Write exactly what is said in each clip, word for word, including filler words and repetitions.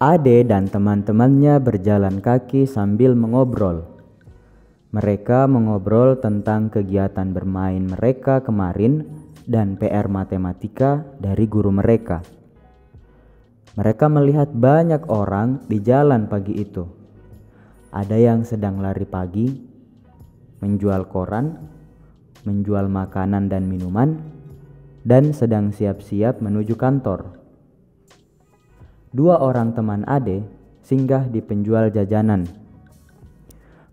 Ade dan teman-temannya berjalan kaki sambil mengobrol. Mereka mengobrol tentang kegiatan bermain mereka kemarin dan P R matematika dari guru mereka. Mereka melihat banyak orang di jalan pagi itu. Ada yang sedang lari pagi, menjual koran, menjual makanan dan minuman, dan sedang siap-siap menuju kantor. Dua orang teman Ade singgah di penjual jajanan.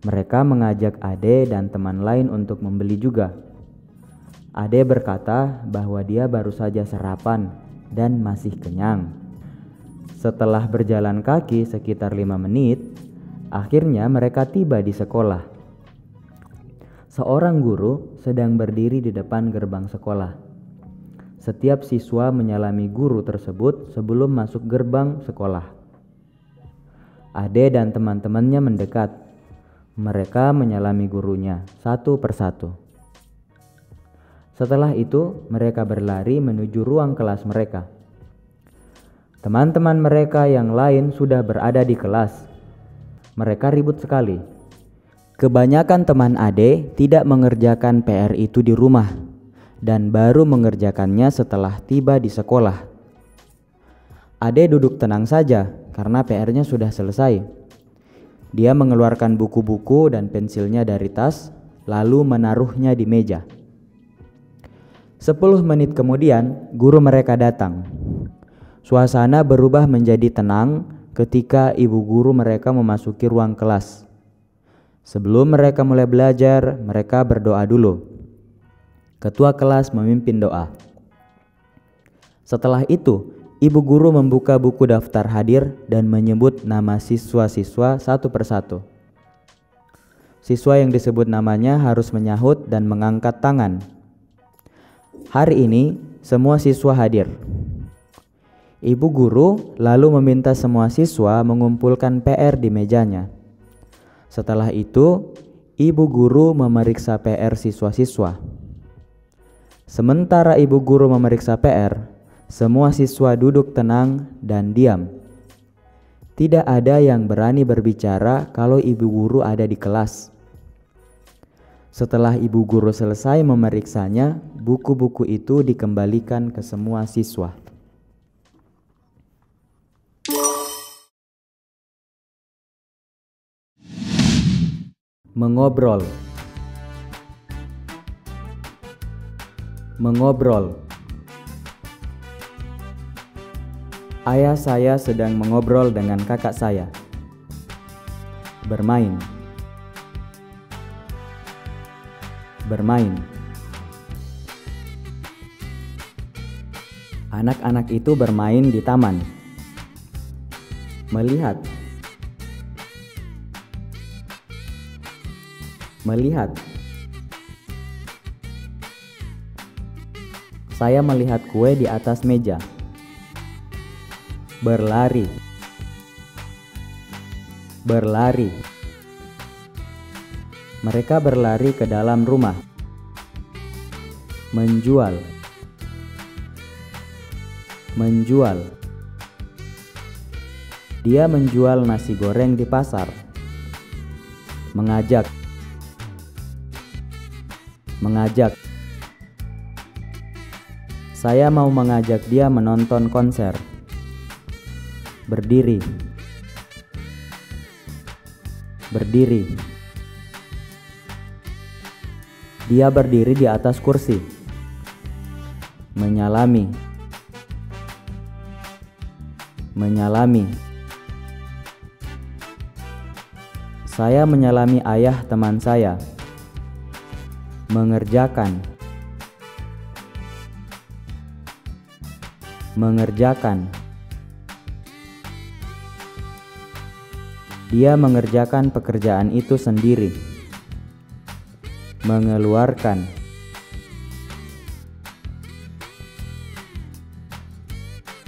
Mereka mengajak Ade dan teman lain untuk membeli juga. Ade berkata bahwa dia baru saja sarapan dan masih kenyang. Setelah berjalan kaki sekitar lima menit, akhirnya mereka tiba di sekolah. Seorang guru sedang berdiri di depan gerbang sekolah. Setiap siswa menyalami guru tersebut sebelum masuk gerbang sekolah. Ade dan teman-temannya mendekat. Mereka menyalami gurunya satu persatu. Setelah itu, mereka berlari menuju ruang kelas mereka. Teman-teman mereka yang lain sudah berada di kelas. Mereka ribut sekali. Kebanyakan teman Ade tidak mengerjakan P R itu di rumah dan baru mengerjakannya setelah tiba di sekolah. Ade duduk tenang saja karena P R-nya sudah selesai. Dia mengeluarkan buku-buku dan pensilnya dari tas, lalu menaruhnya di meja. Sepuluh menit kemudian, guru mereka datang. Suasana berubah menjadi tenang ketika ibu guru mereka memasuki ruang kelas. Sebelum mereka mulai belajar, mereka berdoa dulu. Ketua kelas memimpin doa. Setelah itu, ibu guru membuka buku daftar hadir dan menyebut nama siswa-siswa satu persatu. Siswa yang disebut namanya harus menyahut dan mengangkat tangan. Hari ini, semua siswa hadir. Ibu guru lalu meminta semua siswa mengumpulkan P R di mejanya. Setelah itu, ibu guru memeriksa P R siswa-siswa. Sementara ibu guru memeriksa P R, semua siswa duduk tenang dan diam. Tidak ada yang berani berbicara kalau ibu guru ada di kelas. Setelah ibu guru selesai memeriksanya, buku-buku itu dikembalikan ke semua siswa. Mengobrol. Mengobrol. Ayah saya sedang mengobrol dengan kakak saya. Bermain. Bermain. Anak-anak itu bermain di taman. Melihat. Melihat. Saya melihat kue di atas meja. Berlari. Berlari. Mereka berlari ke dalam rumah. Menjual. Menjual. Dia menjual nasi goreng di pasar. Mengajak. Mengajak. Saya mau mengajak dia menonton konser. Berdiri. Berdiri. Dia berdiri di atas kursi. Menyalami. Menyalami. Saya menyalami ayah teman saya. Mengerjakan. Mengerjakan. Dia mengerjakan pekerjaan itu sendiri. Mengeluarkan.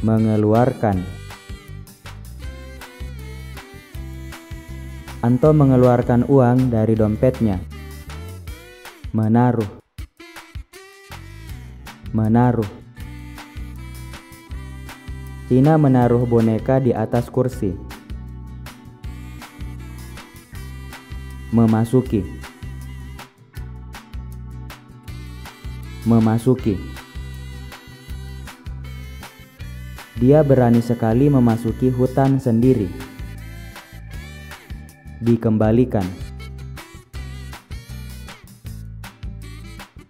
Mengeluarkan. Anto mengeluarkan uang dari dompetnya. Menaruh. Menaruh. Tina menaruh boneka di atas kursi. Memasuki. Memasuki. Dia berani sekali memasuki hutan sendiri. Dikembalikan.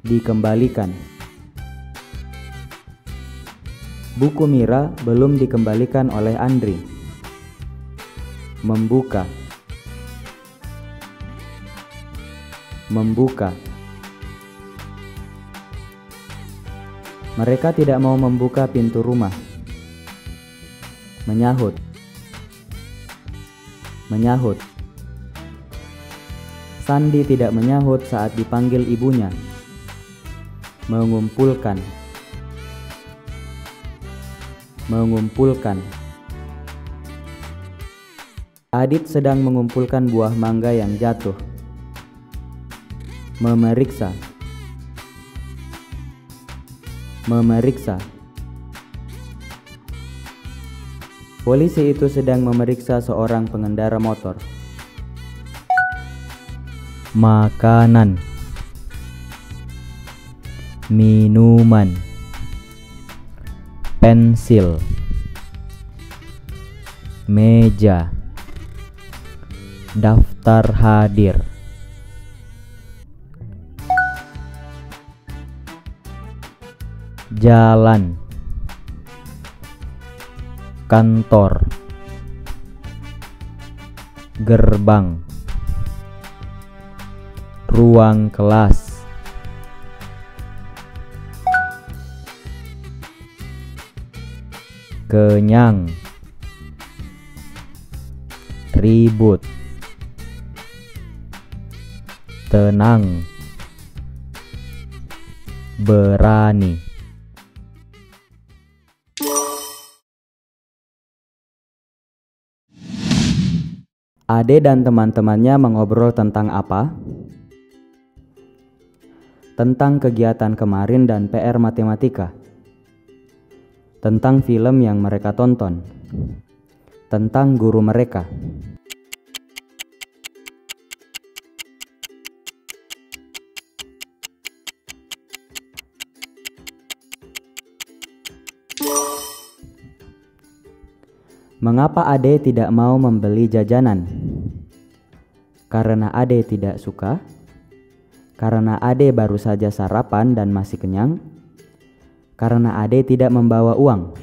Dikembalikan. Buku Mira belum dikembalikan oleh Andri. Membuka. Membuka. Mereka tidak mau membuka pintu rumah. Menyahut. Menyahut. Sandi tidak menyahut saat dipanggil ibunya. Mengumpulkan. Mengumpulkan. Adit sedang mengumpulkan buah mangga yang jatuh. Memeriksa. Memeriksa. Polisi itu sedang memeriksa seorang pengendara motor. Makanan, minuman, pensil, meja, daftar hadir. Jalan, kantor, gerbang, ruang kelas. Kenyang, ribut, tenang, berani. Ade dan teman-temannya mengobrol tentang apa? Tentang kegiatan kemarin dan P R matematika, tentang film yang mereka tonton, tentang guru mereka. Mengapa Ade tidak mau membeli jajanan? Karena Ade tidak suka. Karena Ade baru saja sarapan dan masih kenyang. Karena Ade tidak membawa uang.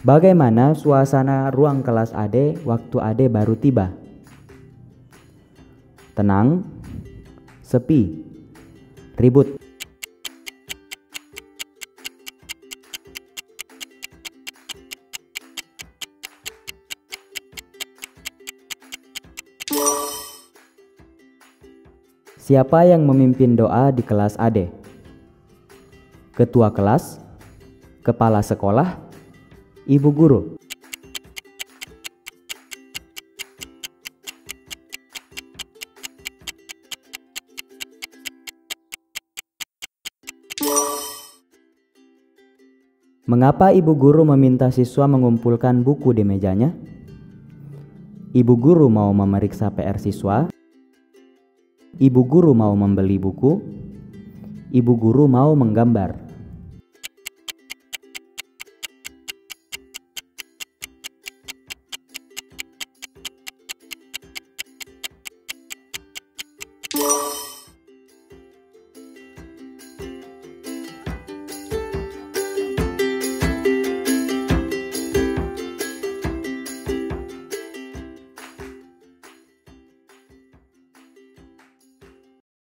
Bagaimana suasana ruang kelas Ade waktu Ade baru tiba? Tenang, sepi, ribut. Siapa yang memimpin doa di kelas Ade? Ketua kelas, kepala sekolah, ibu guru. Mengapa ibu guru meminta siswa mengumpulkan buku di mejanya? Ibu guru mau memeriksa P R siswa. Ibu guru mau membeli buku. Ibu guru mau menggambar.